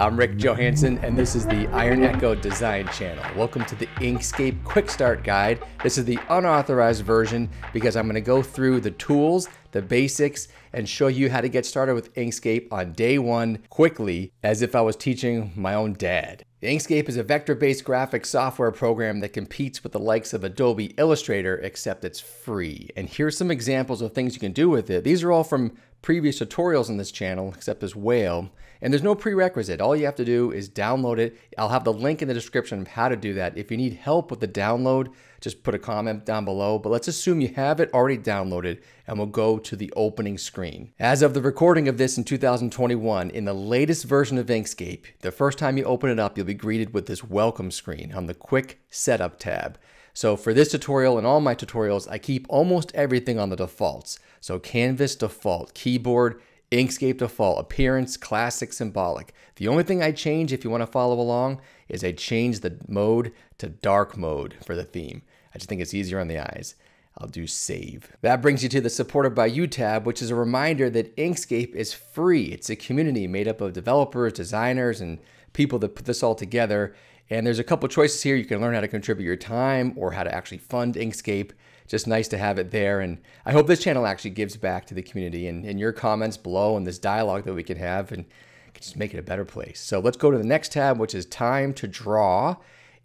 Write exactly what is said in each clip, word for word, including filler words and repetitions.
I'm Rick Johanson, and this is the Iron Echo Design Channel. Welcome to the Inkscape Quick Start Guide. This is the unauthorized version because I'm going to go through the tools, the basics, and show you how to get started with Inkscape on day one quickly, as if I was teaching my own dad. Inkscape is a vector-based graphic software program that competes with the likes of Adobe Illustrator, except it's free. And here's some examples of things you can do with it. These are all from previous tutorials on this channel, except this whale. And there's no prerequisite. All you have to do is download it. I'll have the link in the description of how to do that. If you need help with the download, just put a comment down below. But let's assume you have it already downloaded, and we'll go to the opening screen. As of the recording of this in two thousand twenty-one, in the latest version of Inkscape, the first time you open it up, you'll be greeted with this welcome screen on the Quick Setup tab. So for this tutorial and all my tutorials, I keep almost everything on the defaults. So Canvas default, keyboard, Inkscape default, appearance, classic, symbolic. The only thing I change, if you want to follow along, is I change the mode to dark mode for the theme. I just think it's easier on the eyes. I'll do save. That brings you to the Supported by You tab, which is a reminder that Inkscape is free. It's a community made up of developers, designers, and people that put this all together. And there's a couple choices here. You can learn how to contribute your time or how to actually fund Inkscape. Just nice to have it there. And I hope this channel actually gives back to the community, and, and your comments below and this dialogue that we can have and can just make it a better place. So let's go to the next tab, which is Time to Draw.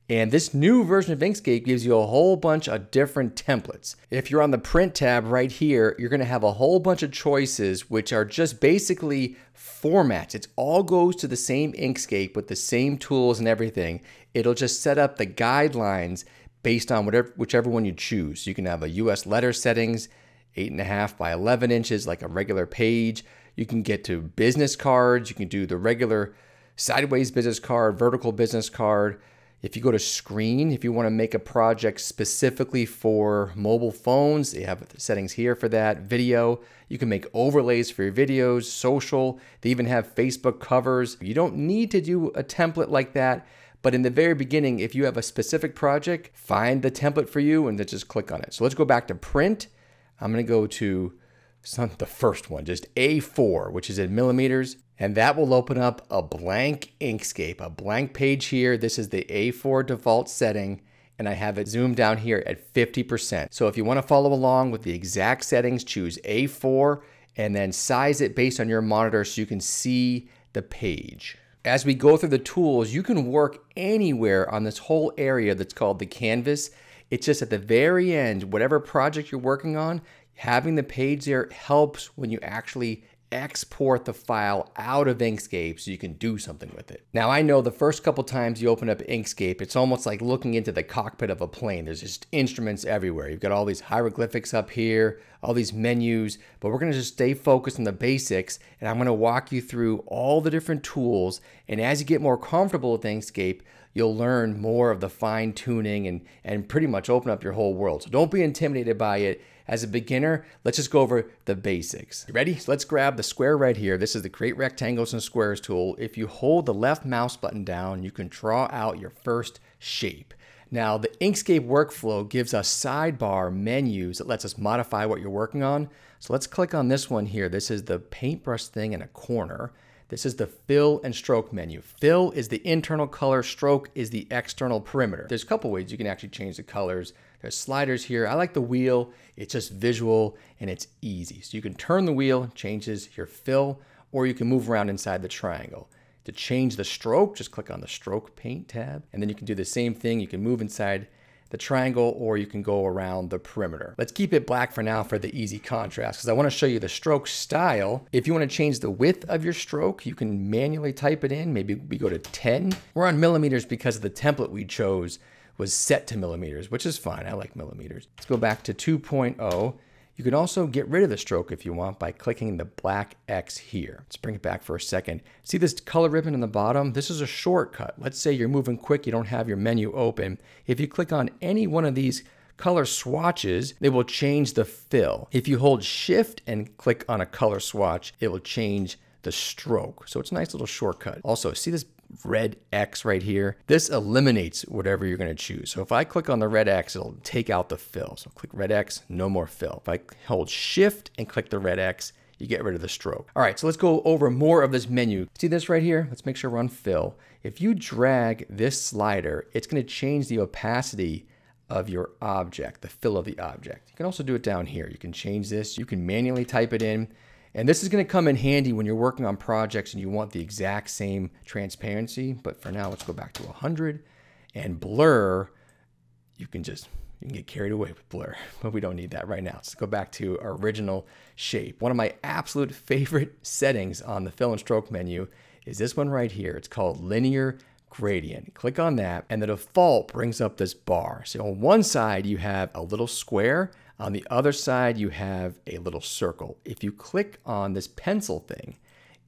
And this new version of Inkscape gives you a whole bunch of different templates. If you're on the print tab right here, you're going to have a whole bunch of choices, which are just basically formats. It all goes to the same Inkscape with the same tools and everything. It'll just set up the guidelines based on whatever, whichever one you choose. So you can have a U S letter settings, eight and a half by eleven inches, like a regular page. You can get to business cards. You can do the regular sideways business card, vertical business card. If you go to screen, if you want to make a project specifically for mobile phones, they have settings here for that. Video, you can make overlays for your videos, social, they even have Facebook covers. You don't need to do a template like that, but in the very beginning, if you have a specific project, find the template for you and then just click on it. So let's go back to print. I'm going to go to some, the first one, just A four, which is in millimeters. And that will open up a blank Inkscape, a blank page here. This is the A four default setting, and I have it zoomed down here at fifty percent. So if you want to follow along with the exact settings, choose A four and then size it based on your monitor so you can see the page. As we go through the tools, you can work anywhere on this whole area that's called the canvas. It's just at the very end, whatever project you're working on, having the page there helps when you actually export the file out of Inkscape so you can do something with it. Now, I know the first couple times you open up Inkscape, it's almost like looking into the cockpit of a plane. There's just instruments everywhere. You've got all these hieroglyphics up here, all these menus, but we're gonna just stay focused on the basics, and I'm gonna walk you through all the different tools, and as you get more comfortable with Inkscape, you'll learn more of the fine tuning and, and pretty much open up your whole world. So don't be intimidated by it. As a beginner, let's just go over the basics. You ready? So let's grab the square right here. This is the Create Rectangles and Squares tool. If you hold the left mouse button down, you can draw out your first shape. Now, the Inkscape workflow gives us sidebar menus that lets us modify what you're working on. So let's click on this one here. This is the paintbrush thing in a corner. This is the fill and stroke menu. Fill is the internal color, stroke is the external perimeter. There's a couple ways you can actually change the colors. There's sliders here. I like the wheel. It's just visual and it's easy. So you can turn the wheel, changes your fill, or you can move around inside the triangle. To change the stroke, just click on the stroke paint tab, and then you can do the same thing. You can move inside the triangle, or you can go around the perimeter. Let's keep it black for now for the easy contrast, because I want to show you the stroke style. If you want to change the width of your stroke, you can manually type it in. Maybe we go to ten. We're on millimeters because the template we chose was set to millimeters, which is fine. I like millimeters. Let's go back to two point oh. You can also get rid of the stroke if you want by clicking the black X here. Let's bring it back for a second. See this color ribbon in the bottom? This is a shortcut. Let's say you're moving quick, you don't have your menu open. If you click on any one of these color swatches, they will change the fill. If you hold Shift and click on a color swatch, it will change the stroke. So it's a nice little shortcut. Also, see this red X right here? This eliminates whatever you're going to choose. So if I click on the red X, it'll take out the fill. So click red X, no more fill. If I hold Shift and click the red X, you get rid of the stroke. All right, so let's go over more of this menu. See this right here? Let's make sure we're on fill. If you drag this slider, it's gonna change the opacity of your object, the fill of the object. You can also do it down here. You can change this, you can manually type it in. And this is gonna come in handy when you're working on projects and you want the exact same transparency. But for now, let's go back to one hundred and blur. You can just, you can get carried away with blur, but we don't need that right now. Let's go back to our original shape. One of my absolute favorite settings on the fill and stroke menu is this one right here. It's called linear gradient. Click on that and the default brings up this bar. So on one side you have a little square, on the other side, you have a little circle. If you click on this pencil thing,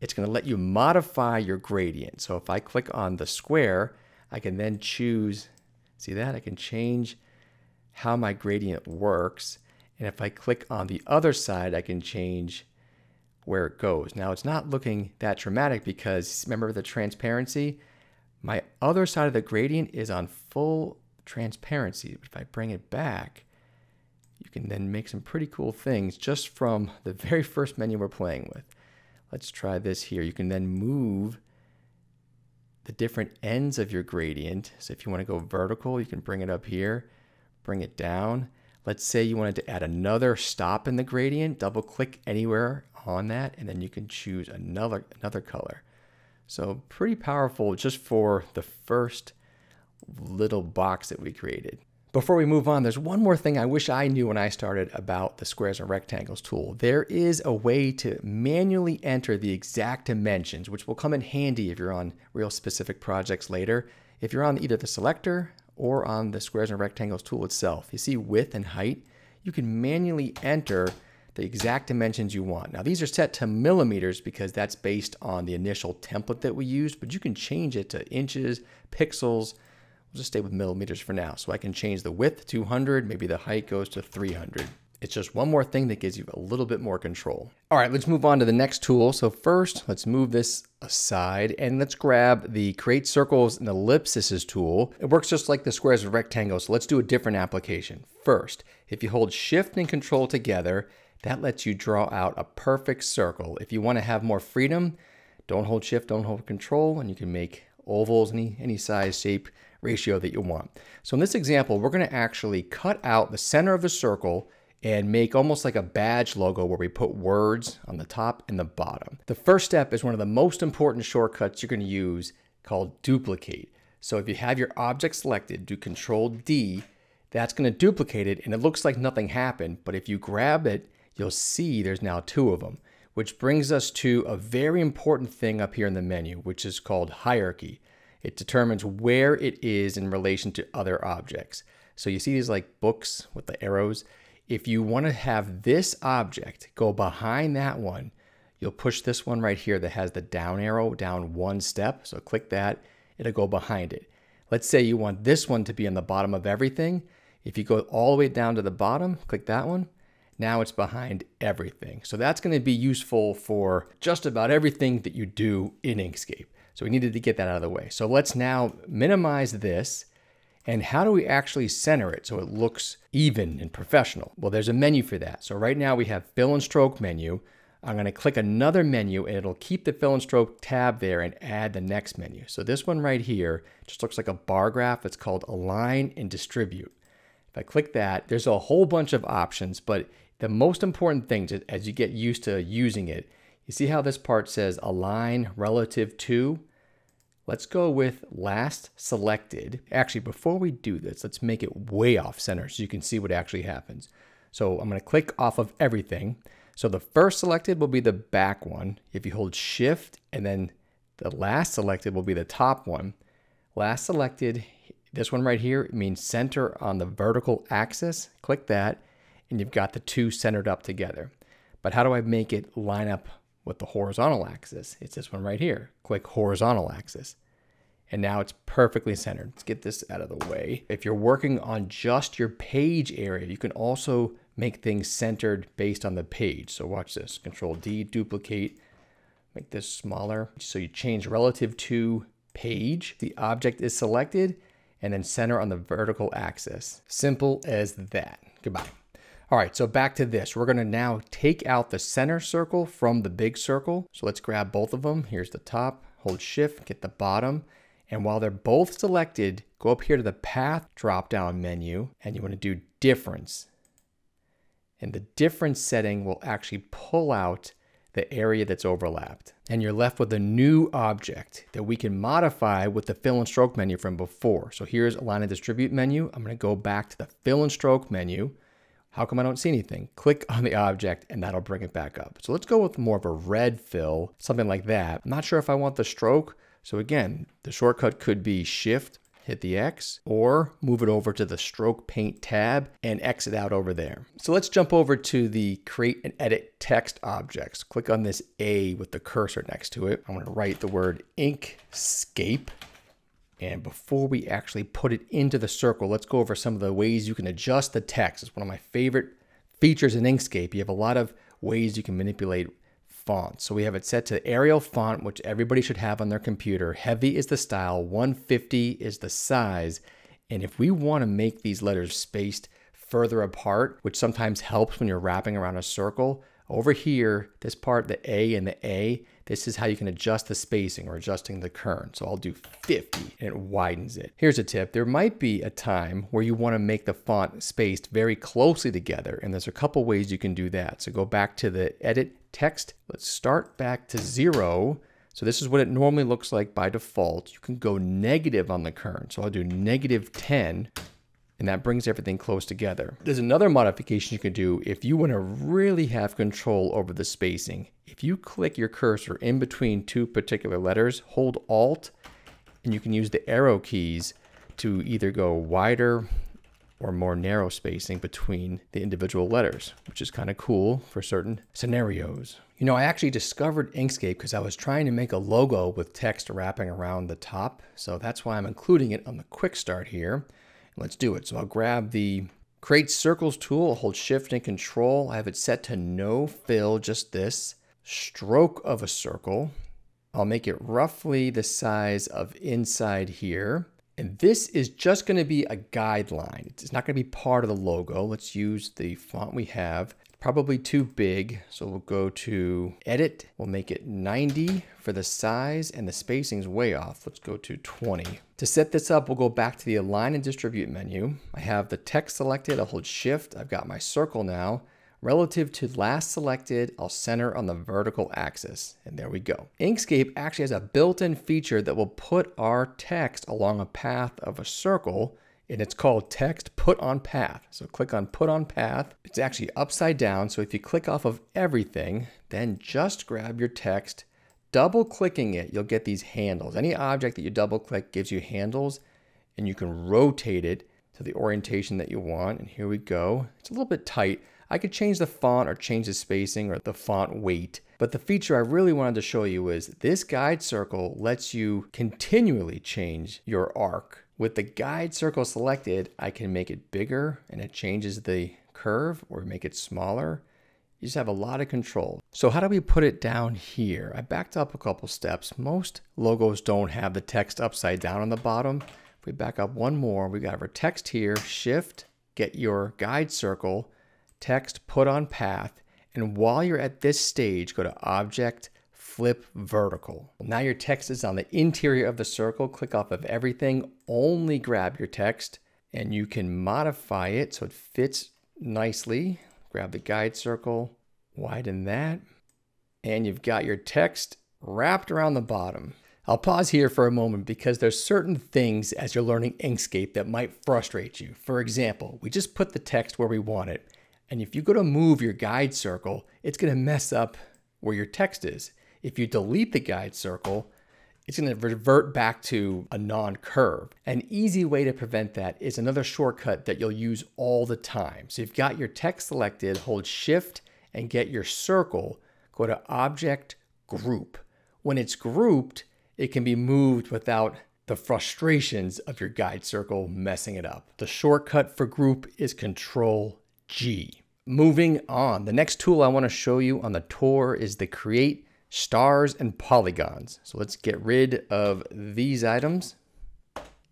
it's gonna let you modify your gradient. So if I click on the square, I can then choose, see that? I can change how my gradient works. And if I click on the other side, I can change where it goes. Now it's not looking that dramatic because remember the transparency? My other side of the gradient is on full transparency. But if I bring it back, you can then make some pretty cool things just from the very first menu we're playing with. Let's try this here. You can then move the different ends of your gradient. So if you want to go vertical, you can bring it up here, bring it down. Let's say you wanted to add another stop in the gradient, double click anywhere on that, and then you can choose another, another color. So pretty powerful just for the first little box that we created. Before we move on, there's one more thing I wish I knew when I started about the squares and rectangles tool. There is a way to manually enter the exact dimensions, which will come in handy if you're on real specific projects later. If you're on either the selector or on the squares and rectangles tool itself, you see width and height, you can manually enter the exact dimensions you want. Now these are set to millimeters because that's based on the initial template that we used, but you can change it to inches, pixels. Just stay with millimeters for now. So I can change the width to two hundred, maybe the height goes to three hundred. It's just one more thing that gives you a little bit more control. All right, let's move on to the next tool. So first, let's move this aside and let's grab the Create Circles and Ellipses tool. It works just like the squares and rectangles. So let's do a different application. First, if you hold Shift and Control together, that lets you draw out a perfect circle. If you want to have more freedom, don't hold Shift, don't hold Control, and you can make ovals, any, any size, shape, ratio that you want. So in this example, we're going to actually cut out the center of the circle and make almost like a badge logo where we put words on the top and the bottom. The first step is one of the most important shortcuts you're going to use called duplicate. So if you have your object selected, do Control D, that's going to duplicate it and it looks like nothing happened. But if you grab it, you'll see there's now two of them, which brings us to a very important thing up here in the menu, which is called hierarchy. It determines where it is in relation to other objects. So you see these like books with the arrows. If you want to have this object go behind that one, you'll push this one right here that has the down arrow down one step. So click that, it'll go behind it. Let's say you want this one to be on the bottom of everything. If you go all the way down to the bottom, click that one. Now it's behind everything. So that's going to be useful for just about everything that you do in Inkscape. So we needed to get that out of the way. So let's now minimize this. And how do we actually center it so it looks even and professional? Well, there's a menu for that. So right now we have fill and stroke menu. I'm gonna click another menu and it'll keep the fill and stroke tab there and add the next menu. So this one right here just looks like a bar graph. It's called align and distribute. If I click that, there's a whole bunch of options, but the most important thing is as you get used to using it, you see how this part says align relative to? Let's go with last selected. Actually, before we do this, let's make it way off center so you can see what actually happens. So I'm gonna click off of everything. So the first selected will be the back one. If you hold Shift, and then the last selected will be the top one. Last selected, this one right here, it means center on the vertical axis. Click that, and you've got the two centered up together. But how do I make it line up with the horizontal axis? It's this one right here. Click horizontal axis. And now it's perfectly centered. Let's get this out of the way. If you're working on just your page area, you can also make things centered based on the page. So watch this, Control D, duplicate, make this smaller. So you change relative to page, the object is selected, and then center on the vertical axis. Simple as that. Goodbye. All right, so back to this. We're gonna now take out the center circle from the big circle. So let's grab both of them. Here's the top, hold shift, get the bottom. And while they're both selected, go up here to the path drop-down menu and you wanna do difference. And the difference setting will actually pull out the area that's overlapped. And you're left with a new object that we can modify with the fill and stroke menu from before. So here's align and distribute menu. I'm gonna go back to the fill and stroke menu. How come I don't see anything? Click on the object and that'll bring it back up. So let's go with more of a red fill, something like that. I'm not sure if I want the stroke. So again, the shortcut could be shift, hit the X, or move it over to the stroke paint tab and exit out over there. So let's jump over to the create and edit text objects. Click on this A with the cursor next to it. I'm gonna write the word Inkscape. And before we actually put it into the circle, let's go over some of the ways you can adjust the text. It's one of my favorite features in Inkscape. You have a lot of ways you can manipulate font. So we have it set to Arial font, which everybody should have on their computer. Heavy is the style, one fifty is the size. And if we want to make these letters spaced further apart, which sometimes helps when you're wrapping around a circle, over here, this part, the A and the A, this is how you can adjust the spacing or adjusting the kern. So I'll do fifty and it widens it. Here's a tip. There might be a time where you want to make the font spaced very closely together. And there's a couple ways you can do that. So go back to the edit text. Let's start back to zero. So this is what it normally looks like by default. You can go negative on the kern. So I'll do negative ten. And that brings everything close together. There's another modification you can do if you want to really have control over the spacing. If you click your cursor in between two particular letters, hold Alt, and you can use the arrow keys to either go wider or more narrow spacing between the individual letters, which is kind of cool for certain scenarios. You know, I actually discovered Inkscape because I was trying to make a logo with text wrapping around the top. So that's why I'm including it on the quick start here. Let's do it. So I'll grab the Create Circles tool, I'll hold Shift and Control. I have it set to no fill, just this. Stroke of a circle. I'll make it roughly the size of inside here. And this is just going to be a guideline. It's not going to be part of the logo. Let's use the font we have. Probably too big. So we'll go to Edit. We'll make it ninety for the size and the spacing's way off. Let's go to twenty. To set this up, we'll go back to the Align and Distribute menu. I have the text selected. I'll hold Shift. I've got my circle now. Relative to last selected, I'll center on the vertical axis. And there we go. Inkscape actually has a built-in feature that will put our text along a path of a circle. And it's called text put on path. So click on put on path. It's actually upside down. So if you click off of everything, then just grab your text, double clicking it, you'll get these handles. Any object that you double click gives you handles and you can rotate it to the orientation that you want. And here we go. It's a little bit tight. I could change the font or change the spacing or the font weight. But the feature I really wanted to show you is this guide circle lets you continually change your arc. With the guide circle selected, I can make it bigger and it changes the curve or make it smaller. You just have a lot of control. So how do we put it down here? I backed up a couple steps. Most logos don't have the text upside down on the bottom. If we back up one more, we got our text here, shift, get your guide circle, text, put on path. And while you're at this stage, go to object, flip vertical. Now your text is on the interior of the circle. Click off of everything, only grab your text and you can modify it so it fits nicely. Grab the guide circle, widen that, and you've got your text wrapped around the bottom. I'll pause here for a moment because there's certain things as you're learning Inkscape that might frustrate you. For example, we just put the text where we want it. And if you go to move your guide circle, it's gonna mess up where your text is. If you delete the guide circle, it's gonna revert back to a non-curve. An easy way to prevent that is another shortcut that you'll use all the time. So you've got your text selected, hold shift and get your circle, go to object, group. When it's grouped, it can be moved without the frustrations of your guide circle messing it up. The shortcut for group is control G. Moving on, the next tool I wanna show you on the tour is the create stars and polygons. So let's get rid of these items.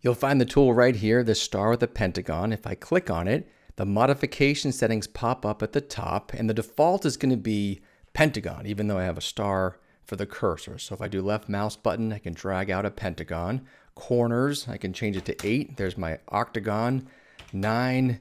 You'll find the tool right here, the star with a pentagon. If I click on it, the modification settings pop up at the top, and the default is going to be pentagon, even though I have a star for the cursor. So if I do left mouse button, I can drag out a pentagon. Corners, I can change it to eight. There's my octagon. Nine,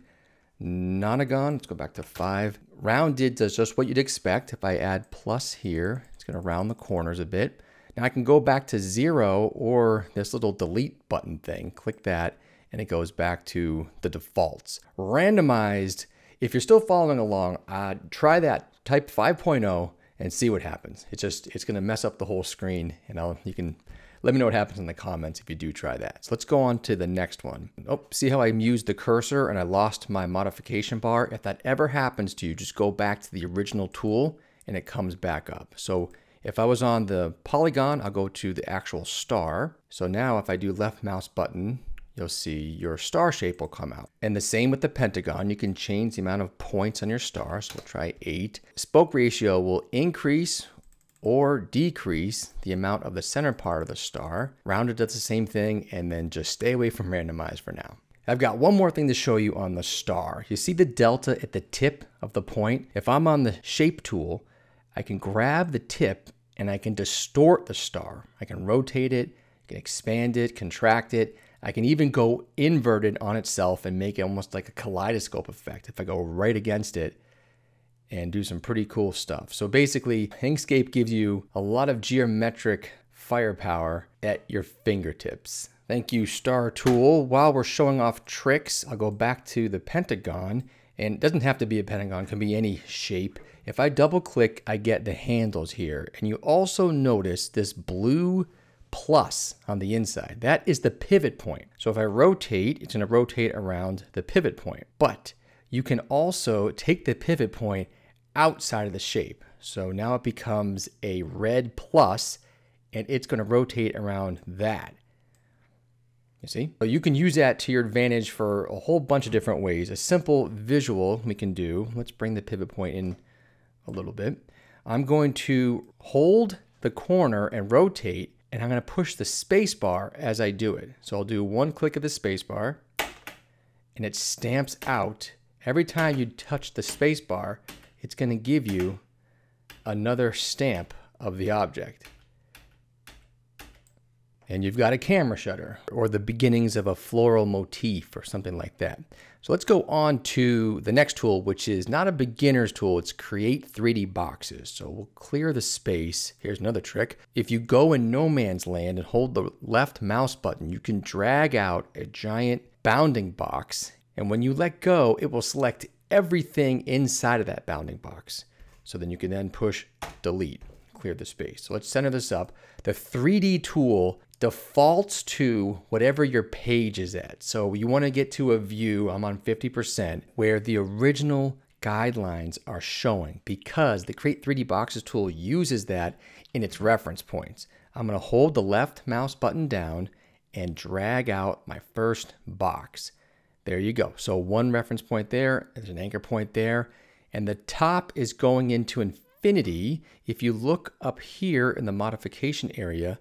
nonagon. Let's go back to five. Rounded does just what you'd expect. If I add plus here, it's going to round the corners a bit. Now I can go back to zero or this little delete button thing. Click that and it goes back to the defaults. Randomized, if you're still following along, uh, try that. Type five point oh and see what happens. It's just, it's going to mess up the whole screen, and I'll, you can let me know what happens in the comments if you do try that. So let's go on to the next one. Oh, see how I used the cursor and I lost my modification bar? If that ever happens to you, just go back to the original tool and it comes back up. So if I was on the polygon, I'll go to the actual star. So now if I do left mouse button, you'll see your star shape will come out. And the same with the pentagon, you can change the amount of points on your star. So we'll try eight. Spoke ratio will increase or decrease the amount of the center part of the star. Rounded does the same thing, and then just stay away from randomize for now. I've got one more thing to show you on the star. You see the delta at the tip of the point? If I'm on the shape tool, I can grab the tip and I can distort the star. I can rotate it, I can expand it, contract it. I can even go inverted on itself and make it almost like a kaleidoscope effect if I go right against it and do some pretty cool stuff. So basically, Inkscape gives you a lot of geometric firepower at your fingertips. Thank you, Star Tool. While we're showing off tricks, I'll go back to the pentagon, and it doesn't have to be a pentagon, it can be any shape. If I double click, I get the handles here, and you also notice this blue plus on the inside. That is the pivot point. So if I rotate, it's gonna rotate around the pivot point, but you can also take the pivot point outside of the shape. So now it becomes a red plus, and it's going to rotate around that. You see? So you can use that to your advantage for a whole bunch of different ways. A simple visual we can do. Let's bring the pivot point in a little bit. I'm going to hold the corner and rotate, and I'm going to push the space bar as I do it. So I'll do one click of the space bar, and it stamps out. Every time you touch the space bar, it's going to give you another stamp of the object. And you've got a camera shutter or the beginnings of a floral motif or something like that. So let's go on to the next tool, which is not a beginner's tool. It's create three D boxes. So we'll clear the space. Here's another trick. If you go in no man's land and hold the left mouse button, you can drag out a giant bounding box. And when you let go, it will select everything inside of that bounding box. So then you can then push delete, clear the space. So let's center this up. The three D tool defaults to whatever your page is at. So you want to get to a view, I'm on fifty percent, where the original guidelines are showing, because the Create three D Boxes tool uses that in its reference points. I'm going to hold the left mouse button down and drag out my first box. There you go. So one reference point there, there's an anchor point there, and the top is going into infinity. If you look up here in the modification area,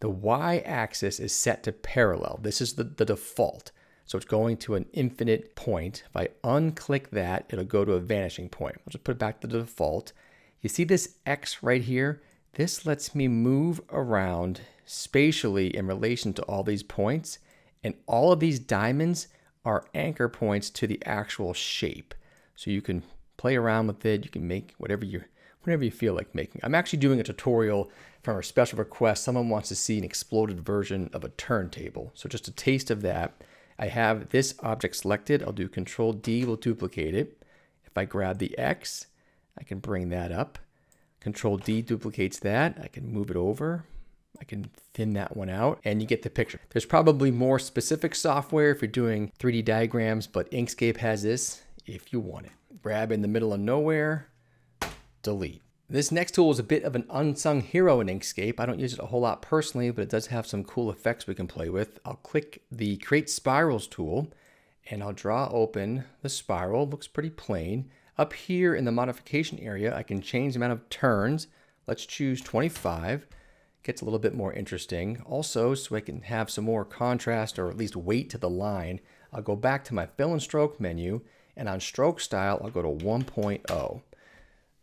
the y-axis is set to parallel. This is the, the default. So it's going to an infinite point. If I unclick that, it'll go to a vanishing point. I'll just put it back to the default. You see this X right here? This lets me move around spatially in relation to all these points, and all of these diamonds are anchor points to the actual shape. So you can play around with it. You can make whatever you, whatever you feel like making. I'm actually doing a tutorial from a special request. Someone wants to see an exploded version of a turntable. So just a taste of that. I have this object selected. I'll do Control D will duplicate it. If I grab the X, I can bring that up. Control D duplicates that. I can move it over. I can thin that one out, and you get the picture. There's probably more specific software if you're doing three D diagrams, but Inkscape has this if you want it. Grab in the middle of nowhere, delete. This next tool is a bit of an unsung hero in Inkscape. I don't use it a whole lot personally, but it does have some cool effects we can play with. I'll click the Create Spirals tool, and I'll draw open the spiral. Looks pretty plain. Up here in the modification area, I can change the amount of turns. Let's choose twenty-five. Gets a little bit more interesting. Also, so I can have some more contrast or at least weight to the line, I'll go back to my fill and stroke menu And on stroke style, I'll go to one point oh.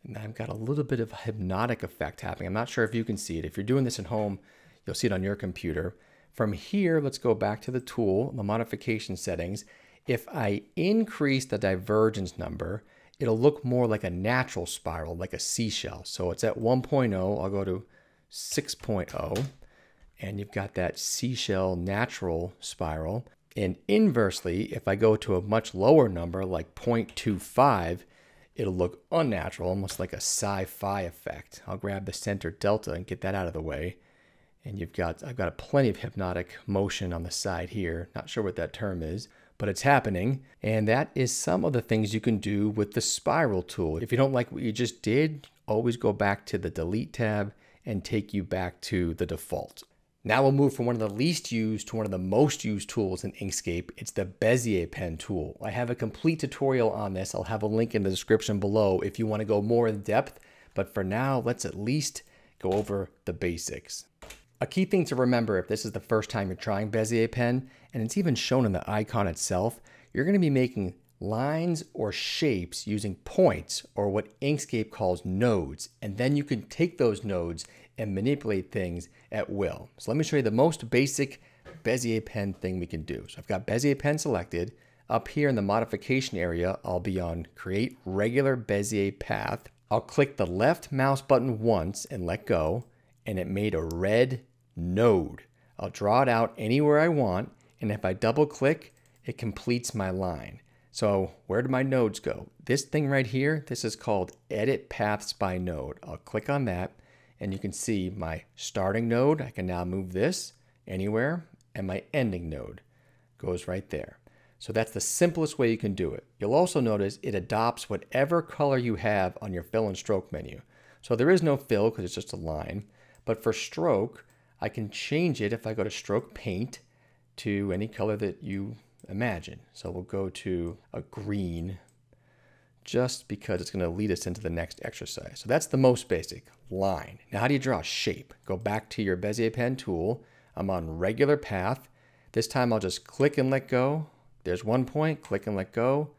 And I've got a little bit of hypnotic effect happening. I'm not sure if you can see it. If you're doing this at home, you'll see it on your computer. From here, let's go back to the tool, the modification settings. If I increase the divergence number, it'll look more like a natural spiral, like a seashell. So it's at one point oh, I'll go to six point oh, and you've got that seashell natural spiral. And inversely, if I go to a much lower number, like zero point two five, it'll look unnatural, almost like a sci-fi effect. I'll grab the center delta and get that out of the way. And you've got, I've got a plenty of hypnotic motion on the side here. Not sure what that term is, but it's happening. And that is some of the things you can do with the spiral tool. If you don't like what you just did, always go back to the delete tab and take you back to the default. Now we'll move from one of the least used to one of the most used tools in Inkscape. It's the Bezier Pen tool. I have a complete tutorial on this. I'll have a link in the description below if you want to go more in depth. But for now, let's at least go over the basics. A key thing to remember if this is the first time you're trying Bezier Pen, and it's even shown in the icon itself, you're going to be making lines or shapes using points, or what Inkscape calls nodes. And then you can take those nodes and manipulate things at will. So let me show you the most basic Bezier Pen thing we can do. So I've got Bezier Pen selected. Up here in the modification area, I'll be on Create Regular Bezier Path. I'll click the left mouse button once and let go, and it made a red node. I'll draw it out anywhere I want, and if I double click, it completes my line. So where do my nodes go? This thing right here, this is called Edit Paths by Node. I'll click on that, and you can see my starting node. I can now move this anywhere, and my ending node goes right there. So that's the simplest way you can do it. You'll also notice it adopts whatever color you have on your fill and stroke menu. So there is no fill because it's just a line, but for stroke, I can change it if I go to stroke paint to any color that you imagine. So we'll go to a green just because it's going to lead us into the next exercise. So that's the most basic line. Now, how do you draw a shape? Go back to your Bezier Pen tool. I'm on regular path. This time I'll just click and let go. There's one point, click and let go,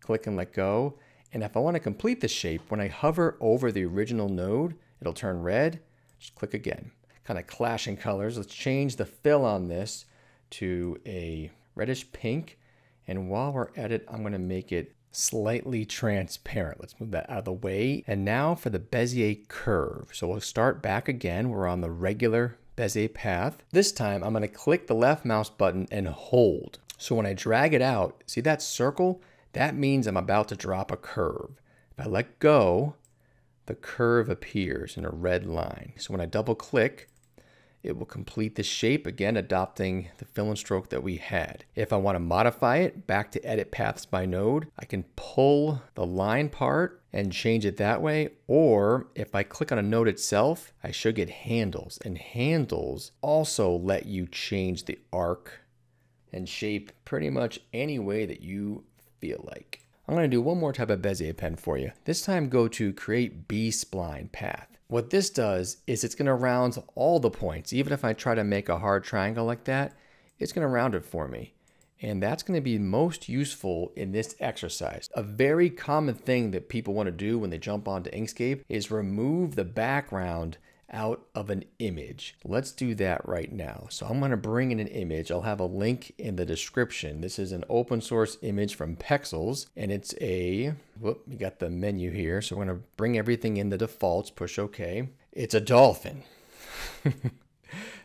click and let go. And if I want to complete the shape, when I hover over the original node, it'll turn red. Just click again. Kind of clashing colors. Let's change the fill on this to a reddish pink. And while we're at it, I'm going to make it slightly transparent. Let's move that out of the way. And now for the Bezier curve. So we'll start back again. We're on the regular Bezier path. This time I'm going to click the left mouse button and hold. So when I drag it out, see that circle? That means I'm about to drop a curve. If I let go, the curve appears in a red line. So when I double click, it will complete the shape, again adopting the fill and stroke that we had. If I want to modify it, back to Edit Paths by Node, I can pull the line part and change it that way, or if I click on a node itself, I should get handles, and handles also let you change the arc and shape pretty much any way that you feel like. I'm going to do one more type of Bezier Pen for you. This time go to Create B-Spline Path. What this does is it's going to round all the points. Even if I try to make a hard triangle like that, it's going to round it for me. And that's going to be most useful in this exercise. A very common thing that people want to do when they jump onto Inkscape is remove the background out of an image. Let's do that right now. So I'm going to bring in an image. I'll have a link in the description. This is an open source image from Pexels, and it's a, whoop, we got the menu here. So we're going to bring everything in the defaults, push okay. It's a dolphin.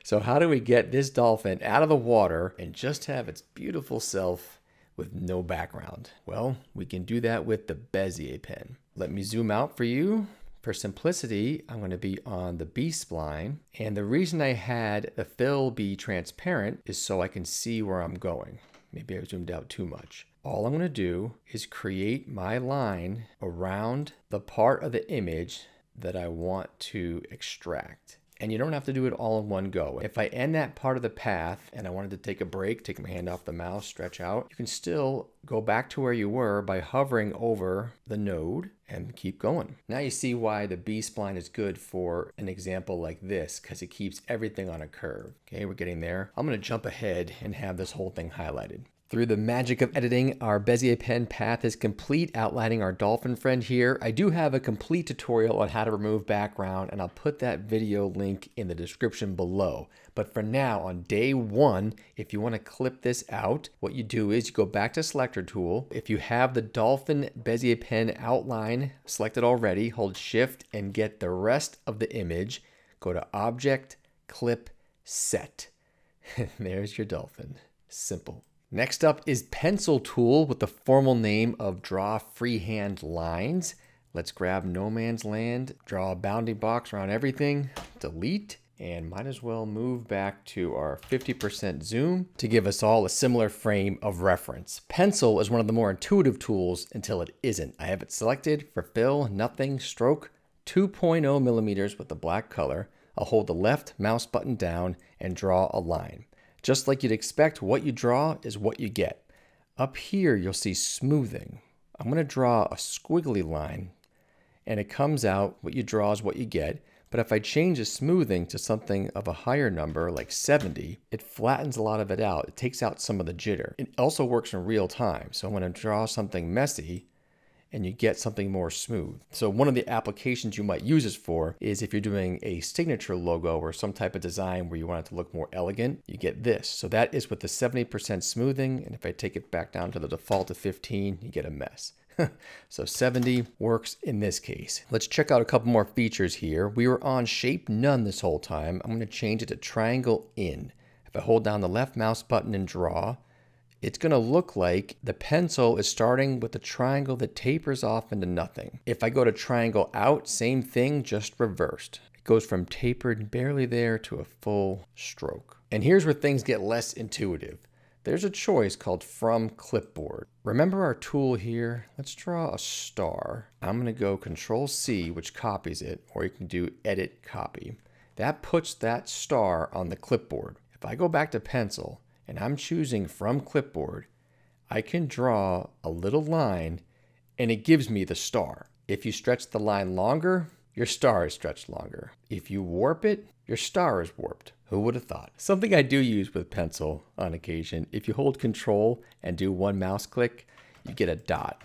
So how do we get this dolphin out of the water and just have its beautiful self with no background? Well, we can do that with the Bezier Pen. Let me zoom out for you. For simplicity, I'm going to be on the B-spline, and the reason I had the fill be transparent is so I can see where I'm going. Maybe I zoomed out too much. All I'm going to do is create my line around the part of the image that I want to extract. And you don't have to do it all in one go. If I end that part of the path and I wanted to take a break, take my hand off the mouse, stretch out, you can still go back to where you were by hovering over the node and keep going. Now you see why the B-spline is good for an example like this, because it keeps everything on a curve. Okay, we're getting there. I'm going to jump ahead and have this whole thing highlighted. Through the magic of editing, our Bezier pen path is complete, outlining our dolphin friend here. I do have a complete tutorial on how to remove background, and I'll put that video link in the description below. But for now, on day one, if you want to clip this out, what you do is you go back to Selector Tool. If you have the dolphin Bezier pen outline selected already, hold Shift and get the rest of the image. Go to Object, Clip, Set. There's your dolphin. Simple. Next up is Pencil Tool with the formal name of Draw Freehand Lines. Let's grab No Man's Land, draw a bounding box around everything, delete, and might as well move back to our fifty percent zoom to give us all a similar frame of reference. Pencil is one of the more intuitive tools until it isn't. I have it selected for fill, nothing, stroke, two point oh millimeters with the black color. I'll hold the left mouse button down and draw a line. Just like you'd expect, what you draw is what you get. Up here, you'll see smoothing. I'm gonna draw a squiggly line, and it comes out, what you draw is what you get. But if I change the smoothing to something of a higher number, like seventy, it flattens a lot of it out. It takes out some of the jitter. It also works in real time. So I'm gonna draw something messy, and you get something more smooth. So one of the applications you might use this for is if you're doing a signature logo or some type of design where you want it to look more elegant, you get this. So that is with the seventy percent smoothing, and if I take it back down to the default of fifteen, you get a mess. So seventy works in this case. Let's check out a couple more features here. We were on shape none this whole time. I'm gonna change it to triangle in. If I hold down the left mouse button and draw, it's gonna look like the pencil is starting with a triangle that tapers off into nothing. If I go to triangle out, same thing, just reversed. It goes from tapered barely there to a full stroke. And here's where things get less intuitive. There's a choice called From Clipboard. Remember our tool here? Let's draw a star. I'm gonna go Control C, which copies it, or you can do Edit Copy. That puts that star on the clipboard. If I go back to pencil, and I'm choosing From Clipboard, I can draw a little line and it gives me the star. If you stretch the line longer, your star is stretched longer. If you warp it, your star is warped. Who would have thought? Something I do use with pencil on occasion, if you hold Control and do one mouse click, you get a dot.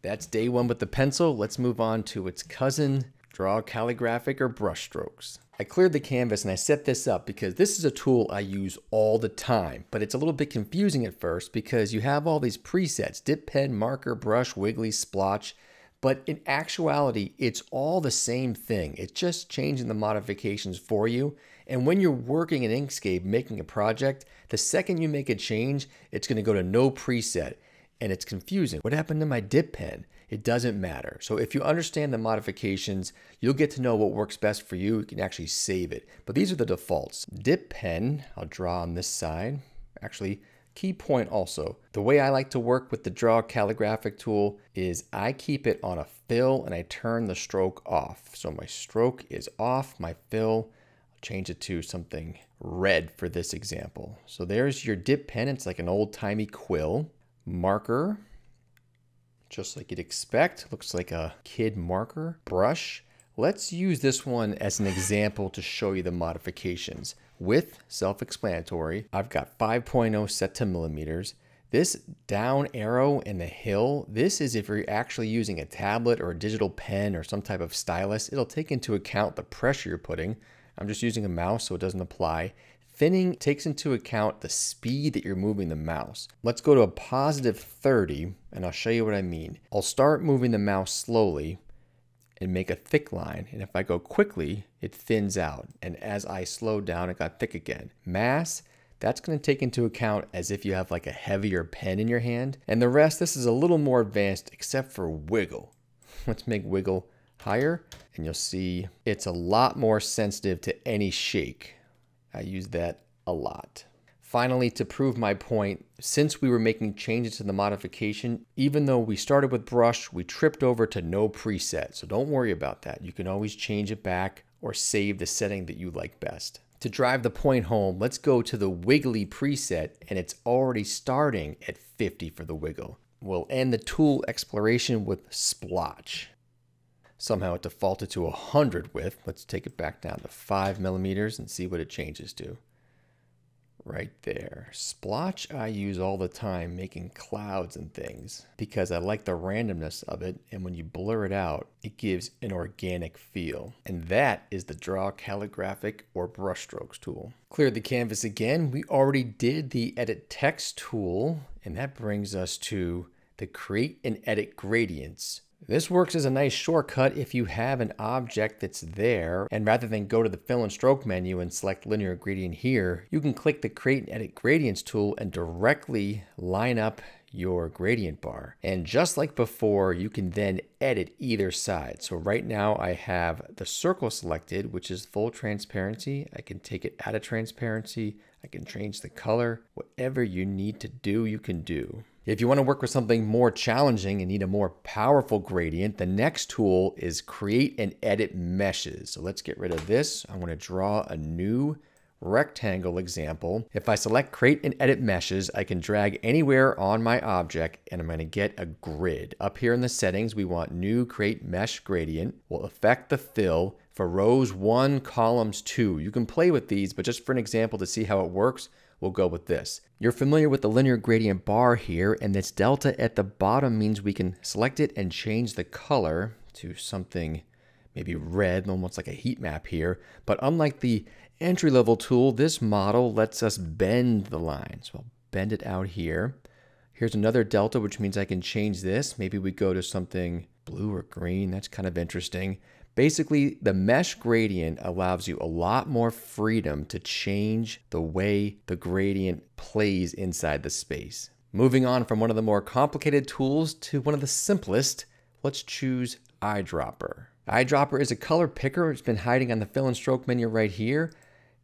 That's day one with the pencil. Let's move on to its cousin, draw calligraphic or brush strokes. I cleared the canvas and I set this up because this is a tool I use all the time, but it's a little bit confusing at first because you have all these presets, dip pen, marker, brush, wiggly, splotch, but in actuality, it's all the same thing. It's just changing the modifications for you. And when you're working in Inkscape, making a project, the second you make a change, it's gonna go to no preset and it's confusing. What happened to my dip pen? It doesn't matter. So if you understand the modifications, you'll get to know what works best for you. You can actually save it. But these are the defaults. Dip pen, I'll draw on this side. Actually, key point also. The way I like to work with the Draw Calligraphic tool is I keep it on a fill and I turn the stroke off. So my stroke is off, my fill, I'll change it to something red for this example. So there's your dip pen. It's like an old-timey quill. Marker. Just like you'd expect, looks like a kid marker. Brush, let's use this one as an example to show you the modifications. Width, self-explanatory, I've got five point oh set to millimeters. This down arrow and the hill, this is if you're actually using a tablet or a digital pen or some type of stylus, it'll take into account the pressure you're putting. I'm just using a mouse so it doesn't apply. Thinning takes into account the speed that you're moving the mouse. Let's go to a positive thirty, and I'll show you what I mean. I'll start moving the mouse slowly and make a thick line. And if I go quickly, it thins out. And as I slow down, it got thick again. Mass, that's gonna take into account as if you have like a heavier pen in your hand. And the rest, this is a little more advanced except for wiggle. Let's make wiggle higher, and you'll see it's a lot more sensitive to any shake. I use that a lot. Finally, to prove my point, since we were making changes to the modification, even though we started with brush, we tripped over to no preset. So don't worry about that. You can always change it back or save the setting that you like best. To drive the point home, let's go to the wiggly preset, and it's already starting at fifty for the wiggle. We'll end the tool exploration with splotch. Somehow it defaulted to one hundred width. Let's take it back down to five millimeters and see what it changes to. right there. Splotch I use all the time making clouds and things because I like the randomness of it, and when you blur it out, it gives an organic feel. And that is the Draw Calligraphic or Brushstrokes tool. Clear the canvas again. We already did the Edit Text tool, and that brings us to the Create and Edit Gradients. This works as a nice shortcut if you have an object that's there, and rather than go to the Fill and Stroke menu and select Linear Gradient here, you can click the Create and Edit Gradients tool and directly line up your gradient bar. And just like before, you can then edit either side. So right now I have the circle selected, which is full transparency. I can take it out of transparency. I can change the color. Whatever you need to do, you can do. If you want to work with something more challenging and need a more powerful gradient, the next tool is Create and Edit Meshes. So let's get rid of this. I want to draw a new rectangle example. If I select Create and Edit Meshes, I can drag anywhere on my object and I'm going to get a grid. Up here in the settings, we want New Create Mesh Gradient. We'll affect the fill for rows one, columns two. You can play with these, but just for an example to see how it works, we'll go with this. You're familiar with the linear gradient bar here, and this delta at the bottom means we can select it and change the color to something maybe red, almost like a heat map here. But unlike the entry-level tool, this model lets us bend the lines. We'll bend it out here. Here's another delta, which means I can change this. Maybe we go to something blue or green. That's kind of interesting. Basically, the mesh gradient allows you a lot more freedom to change the way the gradient plays inside the space. Moving on from one of the more complicated tools to one of the simplest, let's choose Eyedropper. Eyedropper is a color picker. It's been hiding on the Fill and Stroke menu right here,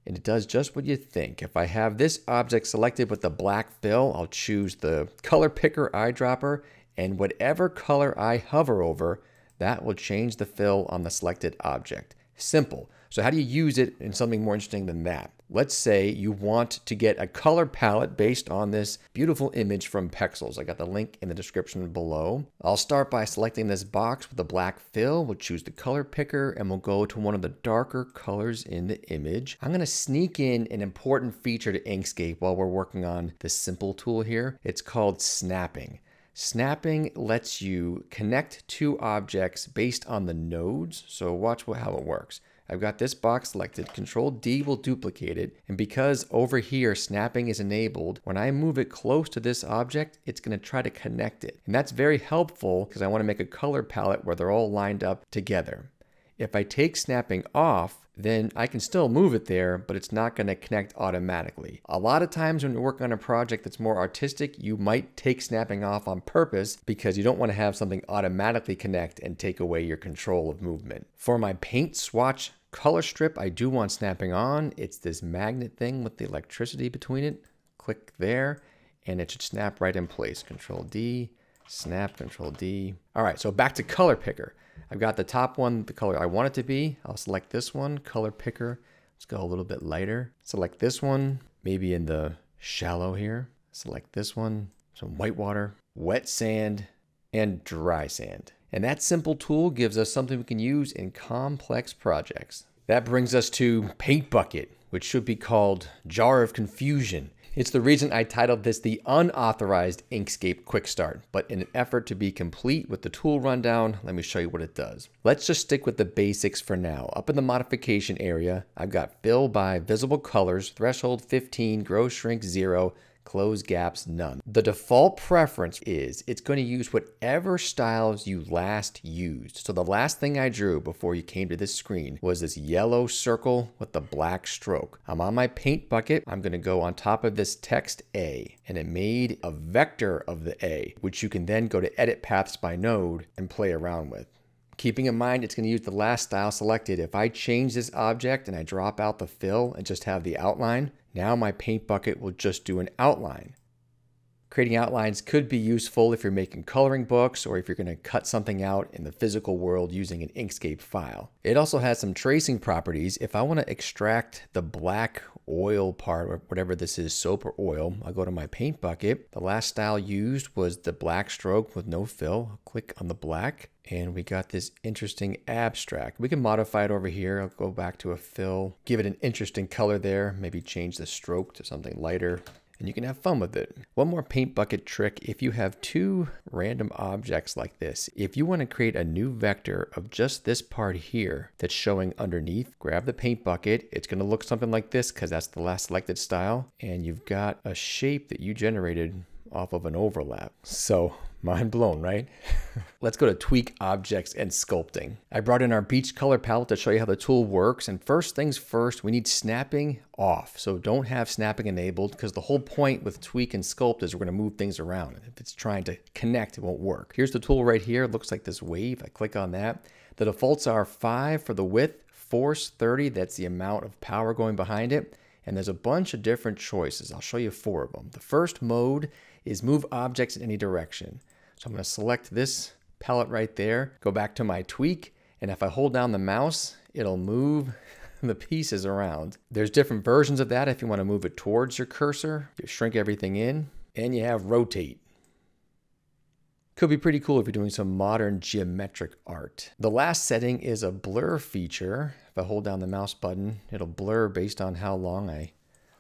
and it does just what you think. If I have this object selected with the black fill, I'll choose the color picker eyedropper, and whatever color I hover over, that will change the fill on the selected object. Simple. So how do you use it in something more interesting than that? Let's say you want to get a color palette based on this beautiful image from Pexels. I got the link in the description below. I'll start by selecting this box with a black fill. We'll choose the color picker and we'll go to one of the darker colors in the image. I'm going to sneak in an important feature to Inkscape while we're working on this simple tool here. It's called snapping. Snapping lets you connect two objects based on the nodes. So watch how it works. I've got this box selected. Control D will duplicate it. And because over here snapping is enabled, when I move it close to this object, it's going to try to connect it. And that's very helpful because I want to make a color palette where they're all lined up together. If I take snapping off, then I can still move it there, but it's not going to connect automatically. A lot of times when you work on a project that's more artistic, you might take snapping off on purpose because you don't want to have something automatically connect and take away your control of movement. For my paint swatch color strip, I do want snapping on. It's this magnet thing with the electricity between it. Click there and it should snap right in place. Control D, snap, Control D. All right, so back to color picker. I've got the top one, the color I want it to be. I'll select this one, color picker. Let's go a little bit lighter. Select this one, maybe in the shallow here. Select this one, some white water, wet sand, and dry sand. And that simple tool gives us something we can use in complex projects. That brings us to Paint Bucket, which should be called Jar of Confusion. It's the reason I titled this the unauthorized Inkscape Quick Start, but in an effort to be complete with the tool rundown, let me show you what it does. Let's just stick with the basics for now. Up in the modification area, I've got fill by visible colors, threshold fifteen, gross shrink zero, close gaps none. The default preference is it's going to use whatever styles you last used. So the last thing I drew before you came to this screen was this yellow circle with the black stroke. I'm on my paint bucket. I'm going to go on top of this text A, and it made a vector of the A, which you can then go to edit paths by node and play around with. Keeping in mind, it's going to use the last style selected. If I change this object and I drop out the fill and just have the outline, now my paint bucket will just do an outline. Creating outlines could be useful if you're making coloring books or if you're going to cut something out in the physical world using an Inkscape file. It also has some tracing properties. If I want to extract the black oil part, whatever this is, soap or oil. I'll go to my paint bucket. The last style used was the black stroke with no fill. I'll click on the black and we got this interesting abstract. We can modify it over here. I'll go back to a fill, give it an interesting color there, maybe change the stroke to something lighter. And you can have fun with it. One more paint bucket trick. If you have two random objects like this, if you want to create a new vector of just this part here that's showing underneath, grab the paint bucket. It's going to look something like this because that's the last selected style. And you've got a shape that you generated off of an overlap. So mind blown, right? Let's go to Tweak Objects and Sculpting. I brought in our beach color palette to show you how the tool works. And first things first, we need snapping off. So don't have snapping enabled because the whole point with Tweak and Sculpt is we're gonna move things around. If it's trying to connect, it won't work. Here's the tool right here. It looks like this wave. I click on that. The defaults are five for the width, force thirty, that's the amount of power going behind it. And there's a bunch of different choices. I'll show you four of them. The first mode is move objects in any direction. So I'm going to select this palette right there, go back to my tweak, and if I hold down the mouse, it'll move the pieces around. There's different versions of that if you want to move it towards your cursor, you shrink everything in, and you have rotate. Could be pretty cool if you're doing some modern geometric art. The last setting is a blur feature. If I hold down the mouse button, it'll blur based on how long I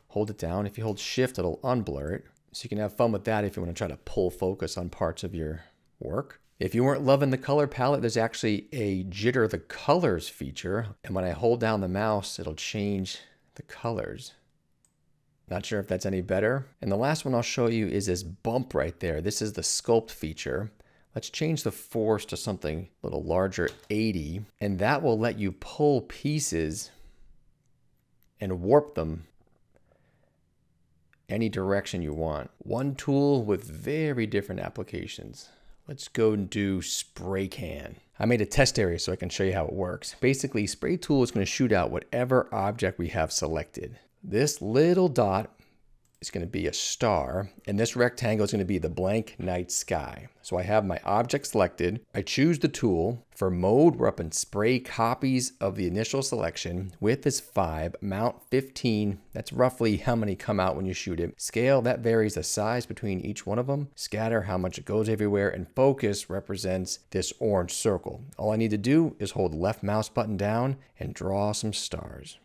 hold it down. If you hold shift, it'll unblur it. So you can have fun with that if you want to try to pull focus on parts of your work. If you weren't loving the color palette, there's actually a jitter the colors feature. And when I hold down the mouse, it'll change the colors. Not sure if that's any better. And the last one I'll show you is this bump right there. This is the sculpt feature. Let's change the force to something a little larger, eighty. And that will let you pull pieces and warp them any direction you want. One tool with very different applications. Let's go and do spray can. I made a test area so I can show you how it works. Basically, spray tool is going to shoot out whatever object we have selected. This little dot is going to be a star, and this rectangle is going to be the blank night sky. So I have my object selected. I choose the tool. For mode, we're up in spray copies of the initial selection. Width is five, amount fifteen. That's roughly how many come out when you shoot it. Scale, that varies the size between each one of them. Scatter, how much it goes everywhere. And focus represents this orange circle. All I need to do is hold left mouse button down and draw some stars.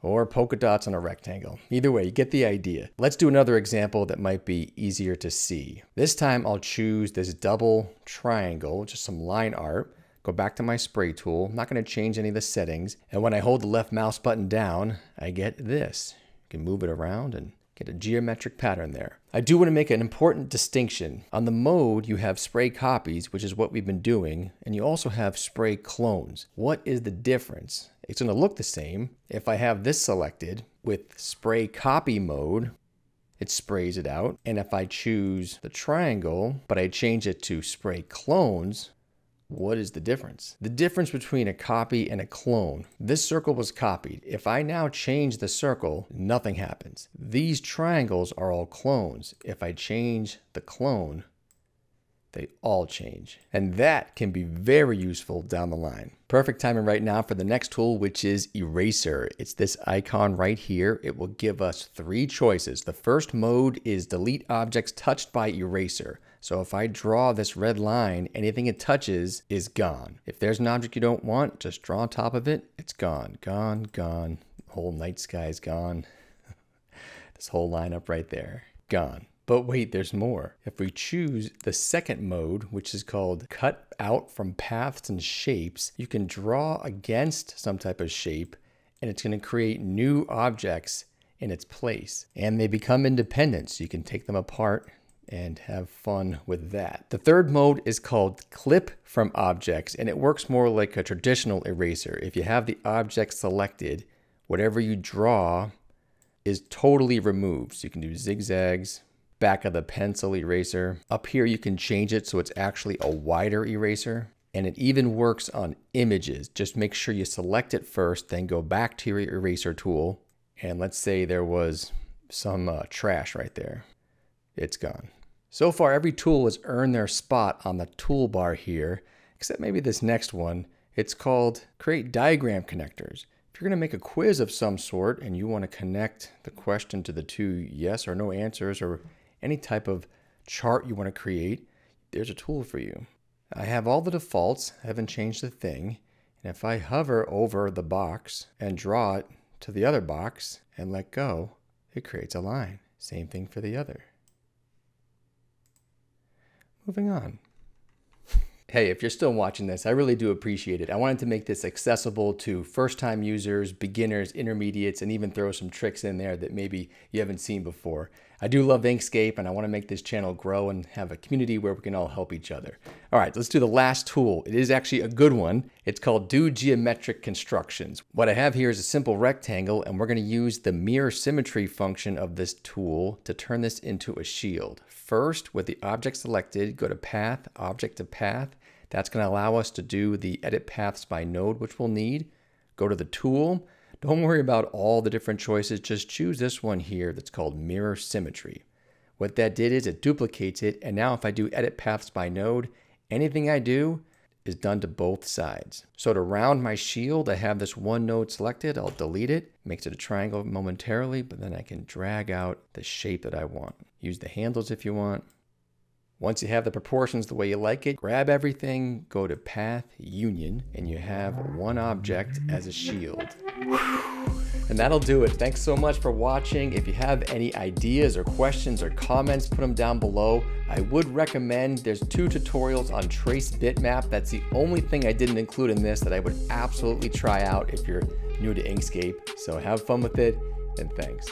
Or polka dots on a rectangle. Either way, you get the idea. Let's do another example that might be easier to see. This time I'll choose this double triangle, just some line art. Go back to my spray tool. I'm not going to change any of the settings. And when I hold the left mouse button down, I get this. You can move it around and get a geometric pattern there. I do want to make an important distinction. On the mode, you have spray copies, which is what we've been doing, and you also have spray clones. What is the difference? It's going to look the same. If I have this selected with spray copy mode, it sprays it out. And if I choose the triangle, but I change it to spray clones, what is the difference? The difference between a copy and a clone. This circle was copied. If I now change the circle, nothing happens. These triangles are all clones. If I change the clone, they all change. And that can be very useful down the line. Perfect timing right now for the next tool, which is Eraser. It's this icon right here. It will give us three choices. The first mode is delete objects touched by eraser. So if I draw this red line, anything it touches is gone. If there's an object you don't want, just draw on top of it. It's gone, gone, gone. The whole night sky is gone. This whole lineup right there, gone. But wait, there's more. If we choose the second mode, which is called cut out from paths and shapes, you can draw against some type of shape and it's going to create new objects in its place. And they become independent, so you can take them apart and have fun with that. The third mode is called clip from objects, and it works more like a traditional eraser. If you have the object selected, whatever you draw is totally removed. So you can do zigzags, back of the pencil eraser. Up here you can change it so it's actually a wider eraser. And it even works on images. Just make sure you select it first, then go back to your eraser tool. And let's say there was some uh, trash right there. It's gone. So far, every tool has earned their spot on the toolbar here, except maybe this next one. It's called Create Diagram Connectors. If If you're going to make a quiz of some sort and you want to connect the question to the two yes or no answers or any type of chart you want to create, there's a tool for you. I have all the defaults, I haven't changed a thing, and if I hover over the box and draw it to the other box and let go, it creates a line. Same thing for the other. Moving on. Hey, if you're still watching this, I really do appreciate it. I wanted to make this accessible to first-time users, beginners, intermediates, and even throw some tricks in there that maybe you haven't seen before. I do love Inkscape, and I want to make this channel grow and have a community where we can all help each other. All right, let's do the last tool. It is actually a good one. It's called Do Geometric Constructions. What I have here is a simple rectangle, and we're going to use the mirror symmetry function of this tool to turn this into a shield. First, with the object selected, go to Path, Object to Path. That's going to allow us to do the edit paths by node, which we'll need. Go to the tool. Don't worry about all the different choices. Just choose this one here that's called mirror symmetry. What that did is it duplicates it. And now if I do edit paths by node, anything I do is done to both sides. So to round my shield, I have this one node selected. I'll delete it. Makes it a triangle momentarily, but then I can drag out the shape that I want. Use the handles if you want. Once you have the proportions the way you like it, grab everything, go to Path, Union, and you have one object as a shield. And that'll do it. Thanks so much for watching. If you have any ideas or questions or comments, put them down below. I would recommend, there's two tutorials on Trace Bitmap. That's the only thing I didn't include in this that I would absolutely try out if you're new to Inkscape. So have fun with it, and thanks.